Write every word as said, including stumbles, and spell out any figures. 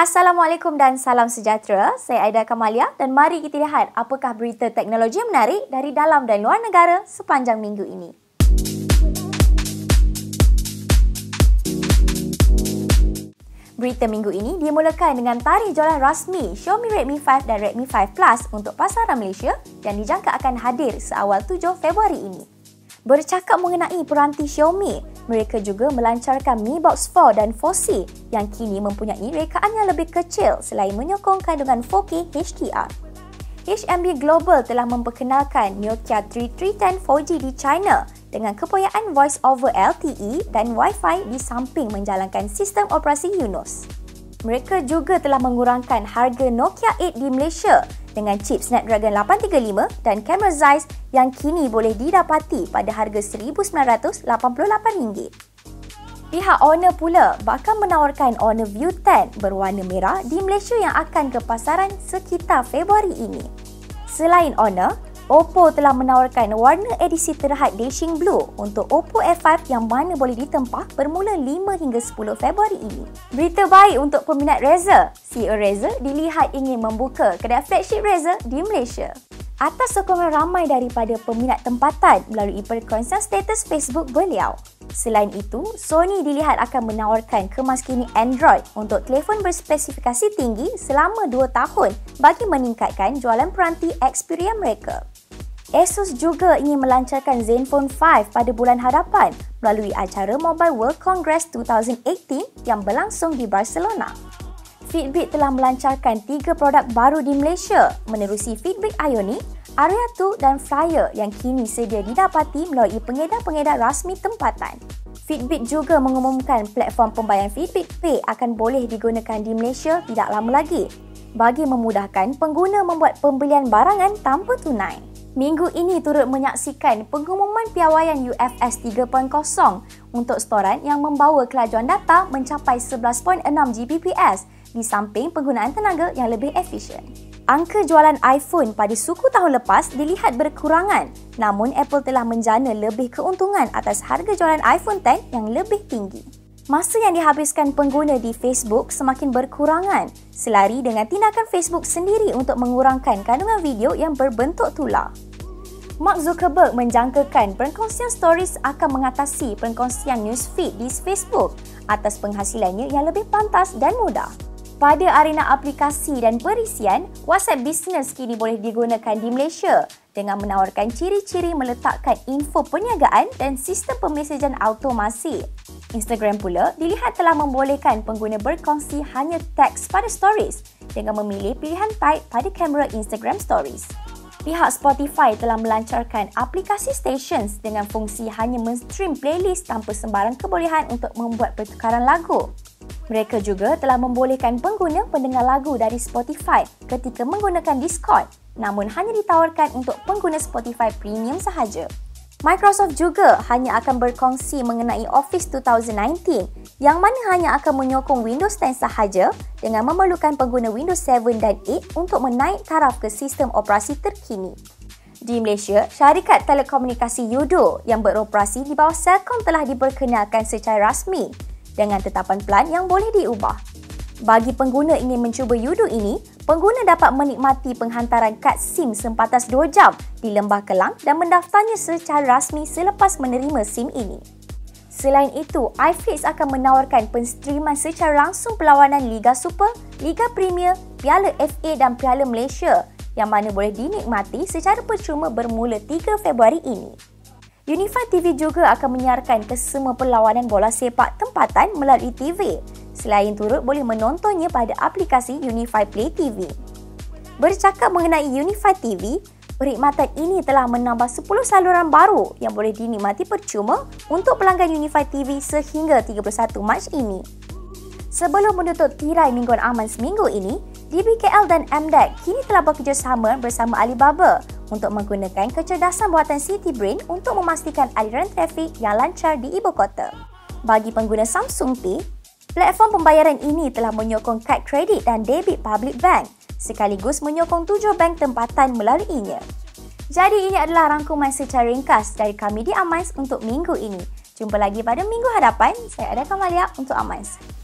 Assalamualaikum dan salam sejahtera. Saya Aida Kamalia dan mari kita lihat apakah berita teknologi menarik dari dalam dan luar negara sepanjang minggu ini. Berita minggu ini dimulakan dengan tarikh jualan rasmi Xiaomi Redmi five dan Redmi five Plus untuk pasaran Malaysia yang dijangka akan hadir seawal tujuh Februari ini. Bercakap mengenai peranti Xiaomi, mereka juga melancarkan Mi Box four dan four C yang kini mempunyai rekaan yang lebih kecil selain menyokong kandungan four K H D R. H M D Global telah memperkenalkan Nokia tiga ribu tiga ratus sepuluh four G di China dengan kepoyaan Voice over L T E dan Wi-Fi di samping menjalankan sistem operasi UnionOS. Mereka juga telah mengurangkan harga Nokia eight di Malaysia dengan chip Snapdragon lapan tiga lima dan kamera Zeiss yang kini boleh didapati pada harga seribu sembilan ratus lapan puluh lapan ringgit. Pihak Honor pula bakal menawarkan Honor View ten berwarna merah di Malaysia yang akan ke pasaran sekitar Februari ini. Selain Honor, Oppo telah menawarkan warna edisi terhad dashing blue untuk Oppo F five yang mana boleh ditempah bermula lima hingga sepuluh Februari ini. Berita baik untuk peminat Razer. C E O Razer dilihat ingin membuka kedai flagship Razer di Malaysia. Atas sokongan ramai daripada peminat tempatan melalui perkongsian status Facebook beliau. Selain itu, Sony dilihat akan menawarkan kemaskini Android untuk telefon berspesifikasi tinggi selama dua tahun bagi meningkatkan jualan peranti Xperia mereka. Asus juga ingin melancarkan ZenFone five pada bulan hadapan melalui acara Mobile World Congress dua ribu lapan belas yang berlangsung di Barcelona. Fitbit telah melancarkan tiga produk baru di Malaysia menerusi Fitbit Ionic, Area dua dan Flyer yang kini sedia didapati melalui pengedar-pengedar rasmi tempatan. Fitbit juga mengumumkan platform pembayaran Fitbit Pay akan boleh digunakan di Malaysia tidak lama lagi bagi memudahkan pengguna membuat pembelian barangan tanpa tunai. Minggu ini turut menyaksikan pengumuman piawaian U F S tiga titik kosong untuk storan yang membawa kelajuan data mencapai sebelas perpuluhan enam Gbps di samping penggunaan tenaga yang lebih efisien. Angka jualan iPhone pada suku tahun lepas dilihat berkurangan, namun Apple telah menjana lebih keuntungan atas harga jualan iPhone X yang lebih tinggi. Masa yang dihabiskan pengguna di Facebook semakin berkurangan, selari dengan tindakan Facebook sendiri untuk mengurangkan kandungan video yang berbentuk tular. Mark Zuckerberg menjangkakan perkongsian Stories akan mengatasi perkongsian newsfeed di Facebook atas penghasilannya yang lebih pantas dan mudah. Pada arena aplikasi dan perisian, WhatsApp Business kini boleh digunakan di Malaysia dengan menawarkan ciri-ciri meletakkan info perniagaan dan sistem pemesejan automasi. Instagram pula dilihat telah membolehkan pengguna berkongsi hanya teks pada Stories dengan memilih pilihan type pada kamera Instagram Stories. Pihak Spotify telah melancarkan aplikasi Stations dengan fungsi hanya men-stream playlist tanpa sembarang kebolehan untuk membuat pertukaran lagu. Mereka juga telah membolehkan pengguna pendengar lagu dari Spotify ketika menggunakan Discord, namun hanya ditawarkan untuk pengguna Spotify Premium sahaja. Microsoft juga hanya akan berkongsi mengenai Office dua ribu sembilan belas yang mana hanya akan menyokong Windows sepuluh sahaja dengan memerlukan pengguna Windows tujuh dan lapan untuk menaik taraf ke sistem operasi terkini. Di Malaysia, syarikat telekomunikasi Udo yang beroperasi di bawah Celcom telah diperkenalkan secara rasmi dengan tetapan pelan yang boleh diubah. Bagi pengguna ingin mencuba Udo ini, pengguna dapat menikmati penghantaran kad SIM sempatas dua jam di Lembah Kelang dan mendaftarnya secara rasmi selepas menerima SIM ini. Selain itu, iflix akan menawarkan penstreaman secara langsung perlawanan Liga Super, Liga Premier, Piala F A dan Piala Malaysia yang mana boleh dinikmati secara percuma bermula tiga Februari ini. Unify T V juga akan menyiarkan kesemua perlawanan bola sepak tempatan melalui T V. Selain turut boleh menontonnya pada aplikasi Unify Play T V. Bercakap mengenai Unify T V, perkhidmatan ini telah menambah sepuluh saluran baru yang boleh dinikmati percuma untuk pelanggan Unify T V sehingga tiga puluh satu Mac ini. Sebelum menutup tirai mingguan aman seminggu ini, D B K L dan M D A C kini telah bekerjasama bersama Alibaba untuk menggunakan kecerdasan buatan CityBrain untuk memastikan aliran trafik yang lancar di ibu kota. Bagi pengguna Samsung Pay, platform pembayaran ini telah menyokong kad kredit dan debit public bank, sekaligus menyokong tujuh bank tempatan melaluinya. Jadi ini adalah rangkuman secara ringkas dari kami di Amans untuk minggu ini. Jumpa lagi pada minggu hadapan. Saya Aida Kamalia untuk Amans.